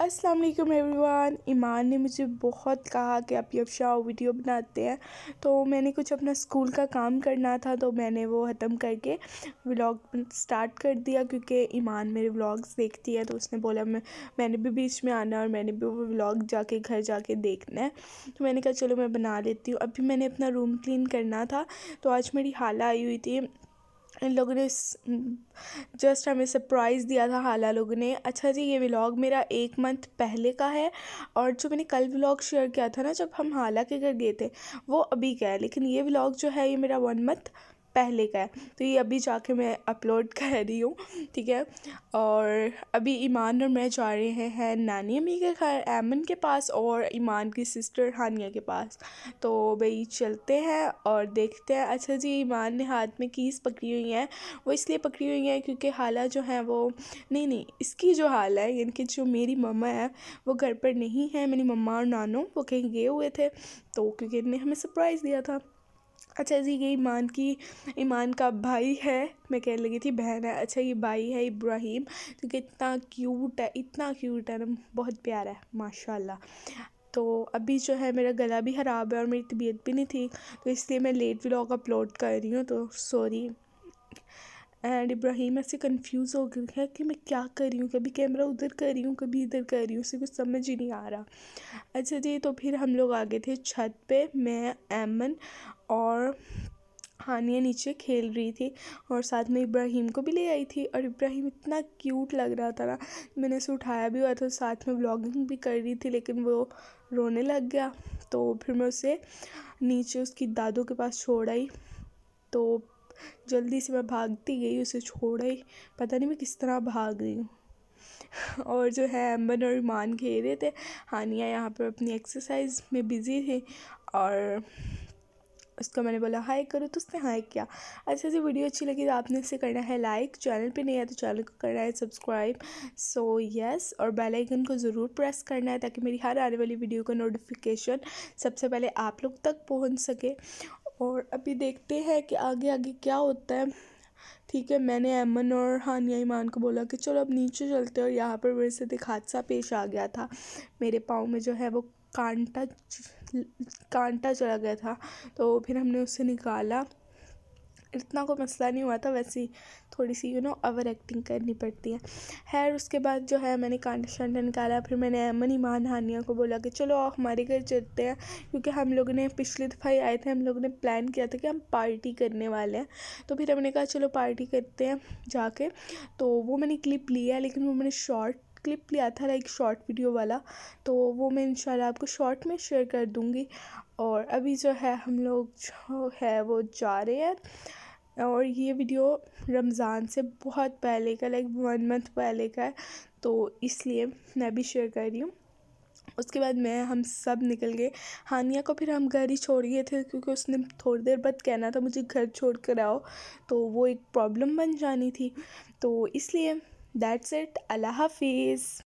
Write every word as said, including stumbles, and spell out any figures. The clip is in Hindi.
अस्सलाम वालेकुम एवरीवन। ईमान ने मुझे बहुत कहा कि आप ये अफशाओ वीडियो बनाते हैं, तो मैंने कुछ अपना स्कूल का काम करना था, तो मैंने वो ख़त्म करके व्लॉग स्टार्ट कर दिया क्योंकि ईमान मेरे व्लॉग्स देखती है। तो उसने बोला मैं मैंने भी बीच में आना और मैंने भी वो व्लॉग जाके घर जाके देखना है, तो मैंने कहा चलो मैं बना लेती हूँ। अभी मैंने अपना रूम क्लीन करना था, तो आज मेरी हाला आई हुई थी। इन लोगों ने जस्ट हमें सरप्राइज़ दिया था हाला लोगों ने। अच्छा जी, ये व्लॉग मेरा एक मंथ पहले का है और जो मैंने कल व्लॉग शेयर किया था ना जब हम हाला के घर गए थे, वो अभी का है, लेकिन ये व्लॉग जो है ये मेरा वन मंथ पहले का है, तो ये अभी जाके मैं अपलोड कर रही हूँ। ठीक है, और अभी ईमान और मैं जा रहे हैं, हैं नानी अम्मी के घर, ऐमन के पास और ईमान की सिस्टर हानिया के पास। तो भाई चलते हैं और देखते हैं। अच्छा जी, ईमान ने हाथ में कीज़ पकड़ी हुई हैं, वो इसलिए पकड़ी हुई हैं क्योंकि हाला जो है वो नहीं नहीं इसकी जो हाला है यानी कि जो मेरी मम्मा है वो घर पर नहीं है। मेरी मम्मा और नानू वो कहीं गए हुए थे, तो क्योंकि इन्होंने हमें सरप्राइज़ दिया था। अच्छा जी, ये ईमान की ईमान का भाई है, मैं कहने लगी थी बहन है। अच्छा ये भाई है इब्राहीम, जो कि इतना क्यूट है, इतना क्यूट है ना, बहुत प्यारा है माशाल्लाह। तो अभी जो है मेरा गला भी ख़राब है और मेरी तबीयत भी नहीं ठीक, तो इसलिए मैं लेट व्लॉग अपलोड कर रही हूँ, तो सॉरी। एंड इब्राहीम ऐसे कंफ्यूज हो गई है कि मैं क्या कर रही हूँ, कभी कैमरा उधर कर रही हूँ कभी इधर कर रही हूँ, उसे कुछ समझ ही नहीं आ रहा। अच्छा जी, तो फिर हम लोग आ गए थे छत पे, मैं ऐमन और हानिया नीचे खेल रही थी और साथ में इब्राहीम को भी ले आई थी। और इब्राहीम इतना क्यूट लग रहा था ना, मैंने उसे उठाया भी हुआ था, साथ में व्लॉगिंग भी कर रही थी, लेकिन वो रोने लग गया, तो फिर मैं उसे नीचे उसकी दादू के पास छोड़ आई। तो जल्दी से मैं भागती गई, उसे छोड़ा ही, पता नहीं मैं किस तरह भाग रही हूँ। और जो है अम्बन और ईमान खेल रहे थे, हानिया यहाँ पर अपनी एक्सरसाइज में बिज़ी थी और उसको मैंने बोला हाय करो, तो उसने हाय किया। अच्छा जी, वीडियो अच्छी लगी तो आपने इसे करना है लाइक, चैनल पे नहीं है तो चैनल को करना है सब्सक्राइब, सो यस, और बेल आइकन को ज़रूर प्रेस करना है ताकि मेरी हर आने वाली वीडियो का नोटिफिकेशन सबसे पहले आप लोग तक पहुँच सके। और अभी देखते हैं कि आगे आगे क्या होता है। ठीक है, मैंने ऐमन और हानिया ईमान को बोला कि चलो अब नीचे चलते हैं, और यहाँ पर मेरे से एक हादसा पेश आ गया था। मेरे पाँव में जो है वो कांटा कांटा चला गया था, तो फिर हमने उसे निकाला, इतना कोई मसला नहीं हुआ था, वैसे ही थोड़ी सी यू नो ओवर एक्टिंग करनी पड़ती है। खैर उसके बाद जो है मैंने कांटा शांटा निकाला, फिर मैंने ऐमन ईमान हानिया को बोला कि चलो आप हमारे घर चलते हैं, क्योंकि हम लोगों ने पिछली दफ़ा ही आए थे, हम लोगों ने प्लान किया था कि हम पार्टी करने वाले हैं, तो फिर हमने कहा चलो पार्टी करते हैं जाके। तो वो मैंने क्लिप लिया, लेकिन वो मैंने शॉर्ट क्लिप लिया था लाइक शॉर्ट वीडियो वाला, तो वो मैं इंशाल्लाह आपको शॉर्ट में शेयर कर दूँगी। और अभी जो है हम लोग जो है वो जा रहे हैं, और ये वीडियो रमज़ान से बहुत पहले का लाइक वन मंथ पहले का है, तो इसलिए मैं भी शेयर कर रही हूँ। उसके बाद मैं हम सब निकल गए, हानिया को फिर हम घर ही छोड़ गए थे क्योंकि उसने थोड़ी देर बाद कहना था मुझे घर छोड़ कर आओ, तो वो एक प्रॉब्लम बन जानी थी, तो इसलिए दैट्स इट। अल्लाह हाफिज़।